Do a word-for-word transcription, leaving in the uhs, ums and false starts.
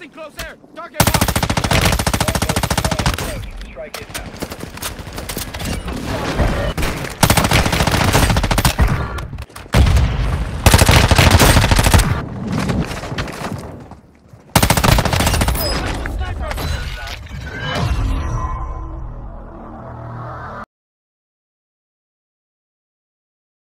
Requesting close air. Target locked. Strike it now.